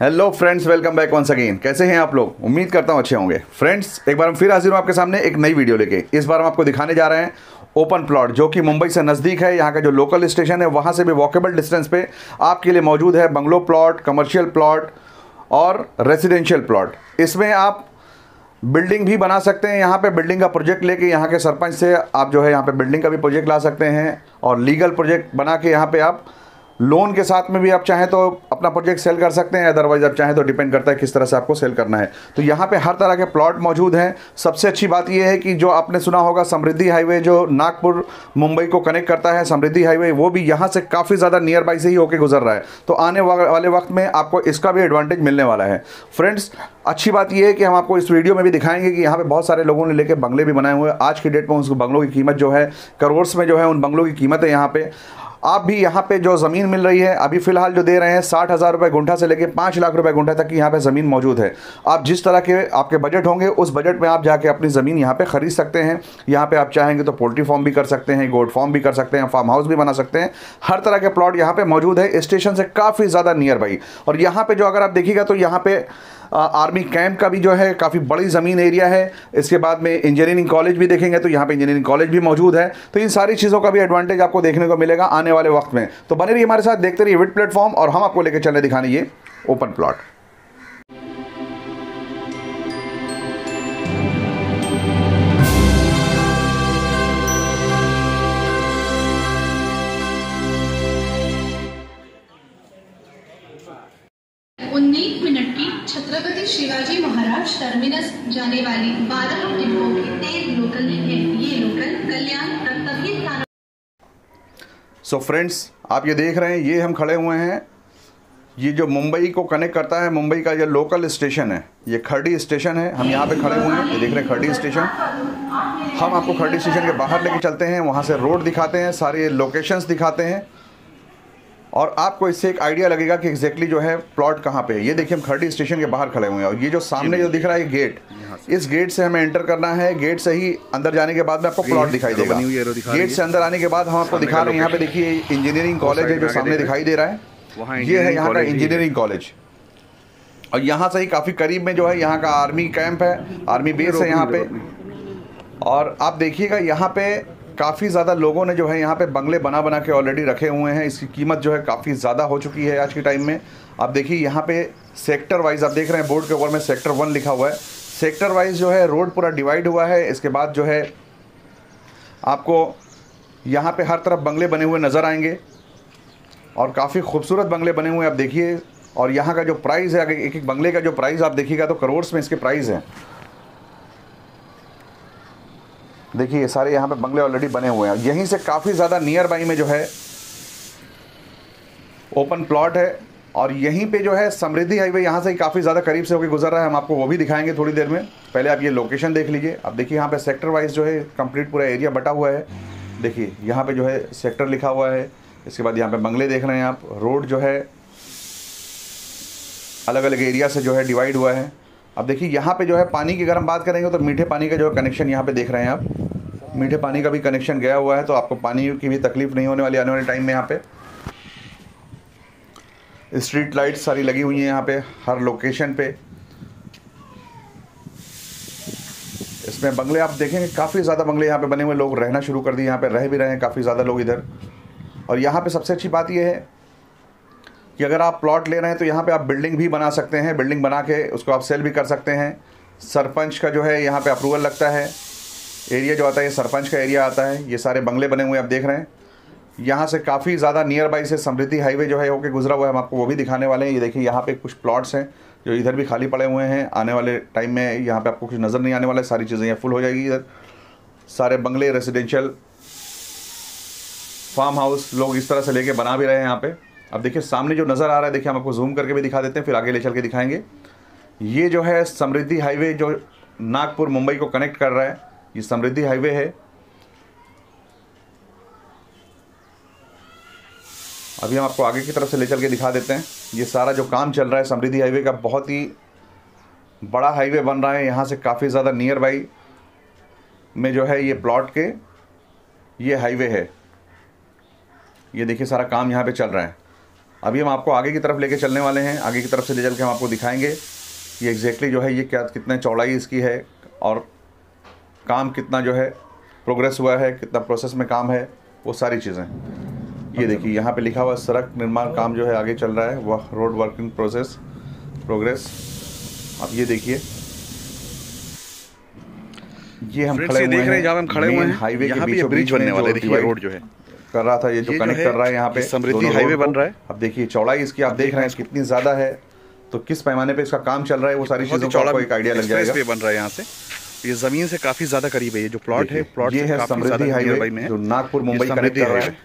Hello friends, welcome back once again. कैसे हैं आप लोग? उम्मीद करता हूँ अच्छे होंगे। फ्रेंड्स, एक बार हम फिर हाजिर हूँ आपके सामने एक नई वीडियो लेके। इस बार हम आपको दिखाने जा रहे हैं ओपन प्लॉट जो कि मुंबई से नज़दीक है। यहाँ का जो लोकल स्टेशन है वहाँ से भी वॉकेबल डिस्टेंस पे आपके लिए मौजूद है बंगलो प्लॉट, कमर्शियल प्लॉट और रेजिडेंशियल प्लॉट। इसमें आप बिल्डिंग भी बना सकते हैं। यहाँ पे बिल्डिंग का प्रोजेक्ट लेके यहाँ के सरपंच से आप जो है यहाँ पे बिल्डिंग का भी प्रोजेक्ट ला सकते हैं और लीगल प्रोजेक्ट बना के यहाँ पे आप लोन के साथ में भी आप चाहें तो अपना प्रोजेक्ट सेल कर सकते हैं, अदरवाइज़ आप चाहें तो डिपेंड करता है किस तरह से आपको सेल करना है। तो यहाँ पे हर तरह के प्लॉट मौजूद हैं। सबसे अच्छी बात यह है कि जो आपने सुना होगा समृद्धि हाईवे जो नागपुर मुंबई को कनेक्ट करता है, समृद्धि हाईवे वो भी यहाँ से काफ़ी ज़्यादा नियर बाई से ही होकर गुजर रहा है। तो आने वाले वक्त में आपको इसका भी एडवांटेज मिलने वाला है। फ्रेंड्स, अच्छी बात यह है कि हम आपको इस वीडियो में भी दिखाएंगे कि यहाँ पर बहुत सारे लोगों ने लेकर बंगले भी बनाए हुए हैं। आज की डेट में उस बंगलों की कीमत जो है करोड़ में जो है उन बंगलों की कीमत है। यहाँ पर आप भी यहाँ पे जो ज़मीन मिल रही है अभी फ़िलहाल जो दे रहे हैं 60,000 रुपये गुंठा से लेकर 5 लाख रुपए गुंठा तक की यहाँ पे ज़मीन मौजूद है। आप जिस तरह के आपके बजट होंगे उस बजट में आप जाके अपनी ज़मीन यहाँ पे ख़रीद सकते हैं। यहाँ पे आप चाहेंगे तो पोल्ट्री फार्म भी कर सकते हैं, गोट फार्म भी कर सकते हैं, फार्म हाउस भी बना सकते हैं। हर तरह के प्लॉट यहाँ पर मौजूद है, स्टेशन से काफ़ी ज़्यादा नियर बाई। और यहाँ पर जो अगर आप देखिएगा तो यहाँ पर आर्मी कैंप का भी जो है काफ़ी बड़ी ज़मीन एरिया है। इसके बाद में इंजीनियरिंग कॉलेज भी देखेंगे तो यहाँ पे इंजीनियरिंग कॉलेज भी मौजूद है। तो इन सारी चीज़ों का भी एडवांटेज आपको देखने को मिलेगा आने वाले वक्त में। तो बने रहिए हमारे साथ, देखते रहिए विड प्लेटफॉर्म और हम आपको लेकर चलने दिखाने ये open plot. Shivaji Maharaj terminus जाने वाली 12 डिब्बों की 13 लोकल है। ये लोकल कल्याण। सो फ्रेंड्स, आप ये देख रहे हैं, ये हम खड़े हुए हैं, ये जो मुंबई को कनेक्ट करता है, मुंबई का ये लोकल स्टेशन है, ये खर्डी स्टेशन है। हम यहाँ पे खड़े हुए हैं, ये देख रहे हैं खर्डी स्टेशन। हम आपको खर्डी स्टेशन के बाहर लेके चलते हैं, वहाँ से रोड दिखाते हैं, सारे लोकेशंस दिखाते हैं और आपको इससे एक आइडिया लगेगा कि एग्जैक्टली जो है प्लॉट कहाँ पे है। ये देखिए, हम खर्डी स्टेशन के बाहर खड़े हुए हैं और ये जो सामने जो दिख रहा है गेट, इस गेट से हमें एंटर करना है। गेट से ही अंदर जाने के बाद में आपको प्लॉट दिखाई देगा। गेट से अंदर आने के बाद हम आपको दिखा रहे हैं, यहाँ पे देखिए इंजीनियरिंग कॉलेज है जो सामने दिखाई दे रहा है, ये है यहाँ का इंजीनियरिंग कॉलेज। और यहाँ से ही काफ़ी करीब में जो है यहाँ का आर्मी कैंप है, आर्मी बेस है यहाँ पे। और आप देखिएगा यहाँ पे काफ़ी ज़्यादा लोगों ने जो है यहाँ पे बंगले बना बना के ऑलरेडी रखे हुए हैं। इसकी कीमत जो है काफ़ी ज़्यादा हो चुकी है आज के टाइम में। आप देखिए यहाँ पे सेक्टर वाइज आप देख रहे हैं, बोर्ड के ऊपर में सेक्टर 1 लिखा हुआ है। सेक्टर वाइज जो है रोड पूरा डिवाइड हुआ है। इसके बाद जो है आपको यहाँ पे हर तरफ बंगले बने हुए नज़र आएंगे और काफ़ी खूबसूरत बंगले बने हुए हैं, आप देखिए। और यहाँ का जो प्राइस है, एक एक बंगले का जो प्राइस आप देखिएगा तो करोड़ में इसके प्राइस हैं। देखिए सारे यहाँ पे बंगले ऑलरेडी बने हुए हैं। यहीं से काफ़ी ज़्यादा नियर बाई में जो है ओपन प्लॉट है और यहीं पे जो है समृद्धि हाईवे यहाँ से काफ़ी ज़्यादा करीब से होकर गुजर रहा है। हम आपको वो भी दिखाएंगे थोड़ी देर में। पहले आप ये लोकेशन देख लीजिए। आप देखिए यहाँ पे सेक्टर वाइज जो है कंप्लीट पूरा एरिया बटा हुआ है। देखिए यहाँ पर जो है सेक्टर लिखा हुआ है, इसके बाद यहाँ पर बंगले देख रहे हैं आप। रोड जो है अलग अलग एरिया से जो है डिवाइड हुआ है। अब देखिए यहाँ पे जो है पानी की अगर हम बात करेंगे तो मीठे पानी का जो है कनेक्शन यहाँ पे देख रहे हैं आप, मीठे पानी का भी कनेक्शन गया हुआ है, तो आपको पानी की भी तकलीफ नहीं होने वाली आने वाले टाइम में। यहाँ पे स्ट्रीट लाइट सारी लगी हुई है यहाँ पे हर लोकेशन पे। इसमें बंगले आप देखेंगे काफ़ी ज़्यादा बंगले यहाँ पे बने हुए, लोग रहना शुरू कर दिए, यहाँ पे रह भी रहे हैं काफ़ी ज़्यादा लोग इधर। और यहाँ पे सबसे अच्छी बात यह है कि अगर आप प्लॉट ले रहे हैं तो यहाँ पे आप बिल्डिंग भी बना सकते हैं, बिल्डिंग बना के उसको आप सेल भी कर सकते हैं। सरपंच का जो है यहाँ पे अप्रूवल लगता है, एरिया जो आता है ये सरपंच का एरिया आता है। ये सारे बंगले बने हुए आप देख रहे हैं, यहाँ से काफ़ी ज़्यादा नियर बाई से समृद्धि हाईवे जो है होके गुजरा हुआ है। हम आपको वो भी दिखाने वाले हैं। ये देखिए यहाँ पर कुछ प्लॉट्स हैं जो इधर भी खाली पड़े हुए हैं, आने वाले टाइम में यहाँ पर आपको कुछ नज़र नहीं आने वाला है, सारी चीज़ें यहाँ फुल हो जाएगी। इधर सारे बंगले, रेजिडेंशियल, फार्म हाउस लोग इस तरह से लेके बना भी रहे हैं यहाँ पर। अब देखिए सामने जो नज़र आ रहा है, देखिए हम आपको जूम करके भी दिखा देते हैं, फिर आगे ले चल के दिखाएंगे। ये जो है समृद्धि हाईवे जो नागपुर मुंबई को कनेक्ट कर रहा है, ये समृद्धि हाईवे है। अभी हम आपको आगे की तरफ से ले चल के दिखा देते हैं। ये सारा जो काम चल रहा है समृद्धि हाईवे का, बहुत ही बड़ा हाईवे बन रहा है। यहाँ से काफ़ी ज़्यादा नियर बाई में जो है ये प्लॉट के ये हाईवे है। ये देखिए सारा काम यहाँ पर चल रहा है। अभी हम आपको आगे की तरफ लेके चलने वाले हैं। आगे की तरफ से ले चल के हम आपको दिखाएंगे कि एग्जैक्टली जो है ये क्या कितना चौड़ाई इसकी है और काम कितना जो है प्रोग्रेस हुआ है, कितना प्रोसेस में काम है, वो सारी चीज़ें। ये देखिए यहाँ पे लिखा हुआ सड़क निर्माण काम जो है आगे चल रहा है, वह रोड वर्किंग प्रोसेस प्रोग्रेस। अब ये देखिए ये हम खड़े देख रहे हैं जहाँ हम खड़े हुए हैं हाईवे के बीचों बीच बनने वाले रोड जो है कर रहा था, ये जो कनेक्ट कर रहा है यहाँ पे समृद्धि हाईवे बन रहा है। अब देखिए चौड़ाई इसकी आप देख रहे हैं कितनी ज़्यादा है, तो किस पैमाने पे इसका काम चल रहा है वो सारी चीज़ों का आपको एक आइडिया लग जाएगा। बन रहा है यहाँ से, ये ज़मीन से काफ़ी ज़्यादा करीब है, ये जो प्लॉट है प्लॉट ये है समृद्धि हाईवे में जो नागपुर मुंबई कनेक्ट कर रहा है,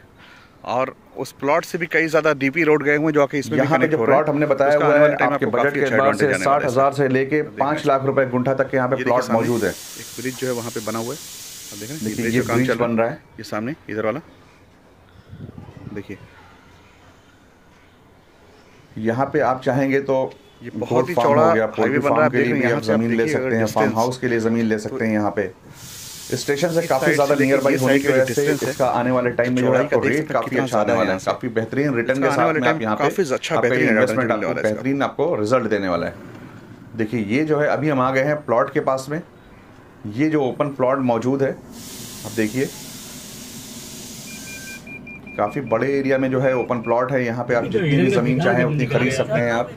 और उस प्लॉट से भी कई ज़्यादा डीपी रोड गए हुए जो कि इसमें यहाँ पे जो प्लॉट हमने बताया हुआ है आपके बजट के हिसाब से 60,000 से लेके 5 लाख रुपए गुंठा तक के यहाँ पे प्लॉट मौजूद है। एक ब्रिज जो है वहाँ पे बना हुआ है, देखिए ये ब्रिज बन रहा है, ये सामने इधर वाला देखिए। यहाँ पे आप चाहेंगे तो ये बहुत ही चौड़ा हाईवे बन रहा है, देखिए यहाँ जमीन ले सकते हैं, फार्म हाउस के लिए जमीन ले सकते हैं। यहाँ पे स्टेशन से काफी ज्यादा नियर बाई होने की वजह से इसका आने वाले टाइम में जो है रेट काफी अच्छा आने वाला है, काफी बेहतरीन रिटर्न के साथ में आप यहाँ पे अच्छा बेहतरीन आपको रिजल्ट देने वाला है। देखिए ये जो है अभी हम आ गए हैं प्लॉट के पास में, ये जो ओपन प्लॉट मौजूद है आप देखिए काफी बड़े एरिया में जो है ओपन प्लॉट है। यहाँ पे आप जितनी भी जमीन चाहे उतनी खरीद सकते हैं आप।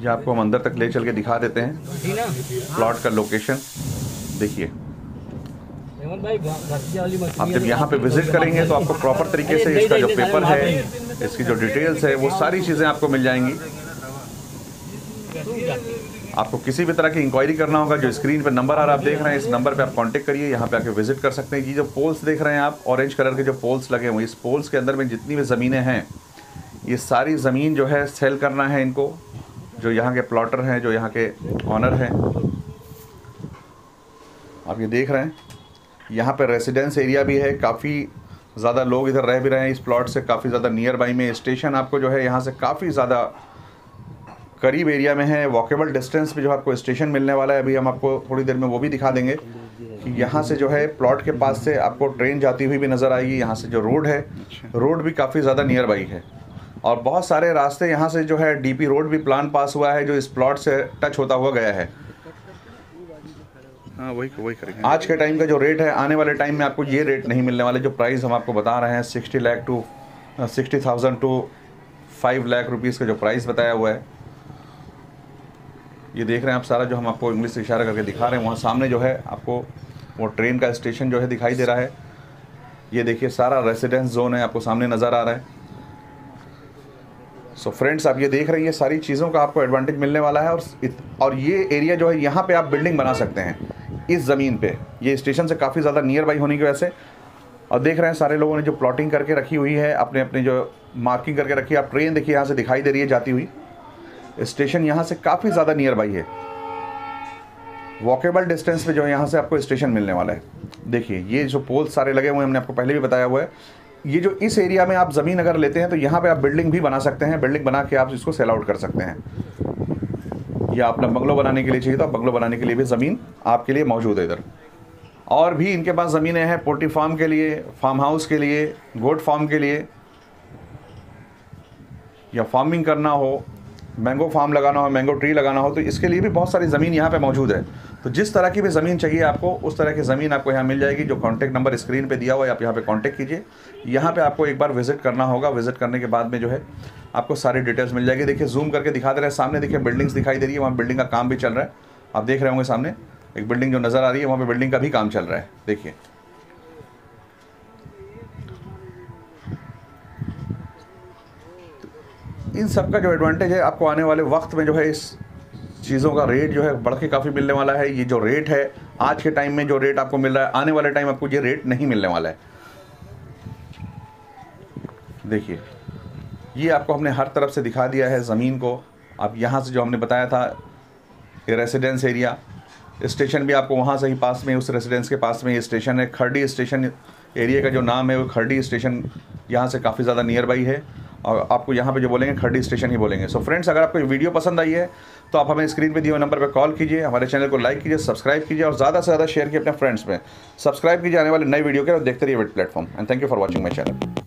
ये आपको हम अंदर तक ले चल के दिखा देते हैं प्लॉट का लोकेशन। देखिए आप जब यहाँ पे विजिट करेंगे तो आपको प्रॉपर तरीके से इसका जो पेपर है, इसकी जो डिटेल्स है, वो सारी चीजें आपको मिल जाएंगी। आपको किसी भी तरह की इंक्वायरी करना होगा, जो स्क्रीन पर नंबर आ रहा है आप देख रहे हैं, इस नंबर पे आप कांटेक्ट करिए, यहाँ पे आके विजिट कर सकते हैं। ये जो पोल्स देख रहे हैं आप, ऑरेंज कलर के जो पोल्स लगे हुए, इस पोल्स के अंदर में जितनी भी ज़मीनें हैं ये सारी ज़मीन जो है सेल करना है इनको, जो यहाँ के प्लॉटर हैं, जो यहाँ के ऑनर हैं। आप ये देख रहे हैं यहाँ पर रेसिडेंस एरिया भी है, काफ़ी ज़्यादा लोग इधर रह भी रहे हैं, इस प्लॉट से काफ़ी ज़्यादा नियर बाई में। स्टेशन आपको जो है यहाँ से काफ़ी ज़्यादा करीब एरिया में है, वॉकेबल डिस्टेंस पे जो आपको स्टेशन मिलने वाला है, अभी हम आपको थोड़ी देर में वो भी दिखा देंगे कि यहाँ से जो है प्लॉट के पास से आपको ट्रेन जाती हुई भी नज़र आएगी। यहाँ से जो रोड है, रोड भी काफ़ी ज़्यादा नियर बाई है, और बहुत सारे रास्ते यहाँ से जो है डीपी रोड भी प्लान पास हुआ है जो इस प्लॉट से टच होता हुआ गया है। हाँ वही करेंगे। आज के टाइम का जो रेट है, आने वाले टाइम में आपको ये रेट नहीं मिलने वाले, जो प्राइस हम आपको बता रहे हैं 60,000 से 5 लाख रुपीज़ का जो प्राइस बताया हुआ है। ये देख रहे हैं आप सारा जो हम आपको इंग्लिश से इशारा करके दिखा रहे हैं, वहाँ सामने जो है आपको वो ट्रेन का स्टेशन जो है दिखाई दे रहा है। ये देखिए सारा रेसिडेंस जोन है आपको सामने नज़र आ रहा है। सो फ्रेंड्स आप ये देख रहे हैं, ये सारी चीज़ों का आपको एडवांटेज मिलने वाला है। और ये एरिया जो है यहाँ पे आप बिल्डिंग बना सकते हैं इस ज़मीन पर, ये स्टेशन से काफ़ी ज़्यादा नियर बाई होने की वजह से। और देख रहे हैं सारे लोगों ने जो प्लॉटिंग करके रखी हुई है, अपने अपने जो मार्किंग करके रखी है। आप ट्रेन देखिए यहाँ से दिखाई दे रही है जाती हुई, स्टेशन यहाँ से काफ़ी ज़्यादा नियर बाई है, वॉकेबल डिस्टेंस पे जो है यहाँ से आपको स्टेशन मिलने वाला है। देखिए ये जो पोल सारे लगे हुए हैं, हमने आपको पहले भी बताया हुआ है, ये जो इस एरिया में आप ज़मीन अगर लेते हैं तो यहाँ पे आप बिल्डिंग भी बना सकते हैं, बिल्डिंग बना के आप इसको सेल आउट कर सकते हैं, या अपना बंगलो बनाने के लिए चाहिए तो बंगलो बनाने के लिए भी ज़मीन आपके लिए मौजूद है इधर। और भी इनके पास ज़मीनें हैं पोल्ट्री फार्म के लिए, फार्म हाउस के लिए, गोट फार्म के लिए, या फार्मिंग करना हो, मैंगो फार्म लगाना हो, मैंगो ट्री लगाना हो, तो इसके लिए भी बहुत सारी ज़मीन यहाँ पे मौजूद है। तो जिस तरह की भी ज़मीन चाहिए आपको, उस तरह की ज़मीन आपको यहाँ मिल जाएगी। जो कॉन्टैक्ट नंबर स्क्रीन पे दिया हुआ है आप यहाँ पे कॉन्टैक्ट कीजिए। यहाँ पे आपको एक बार विजिट करना होगा, विजिट करने के बाद में जो है आपको सारी डिटेल्स मिल जाएगी। देखिए जूम करके दिखा दे रहे हैं, सामने देखिए बिल्डिंग्स दिखाई दे रही है, वहाँ बिल्डिंग का काम भी चल रहा है। आप देख रहे होंगे सामने एक बिल्डिंग जो नज़र आ रही है, वहाँ पर बिल्डिंग का भी काम चल रहा है। देखिए इन सब का जो एडवांटेज है आपको आने वाले वक्त में जो है इस चीज़ों का रेट जो है बढ़ के काफ़ी मिलने वाला है। ये जो रेट है आज के टाइम में जो रेट आपको मिल रहा है, आने वाले टाइम आपको ये रेट नहीं मिलने वाला है। देखिए ये आपको हमने हर तरफ से दिखा दिया है ज़मीन को। अब यहाँ से जो हमने बताया था ये रेसिडेंस एरिया, स्टेशन भी आपको वहाँ से ही पास में, उस रेसिडेंस के पास में ये स्टेशन है। खर्डी स्टेशन एरिया का जो नाम है वो खर्डी स्टेशन यहाँ से काफ़ी ज़्यादा नियर बाई है। और आपको यहाँ पे जो बोलेंगे खर्डी स्टेशन ही बोलेंगे। सो फ्रेंड्स, अगर आपको वीडियो पसंद आई है तो आप हमें स्क्रीन पे दिए हुए नंबर पर कॉल कीजिए, हमारे चैनल को लाइक कीजिए, सब्सक्राइब कीजिए और ज़्यादा से ज़्यादा शेयर कीजिए अपने फ्रेंड्स में। सब्सक्राइब कीजिए आने वाले नए वीडियो के और देखते रहिए विड platform. And thank you for watching my channel.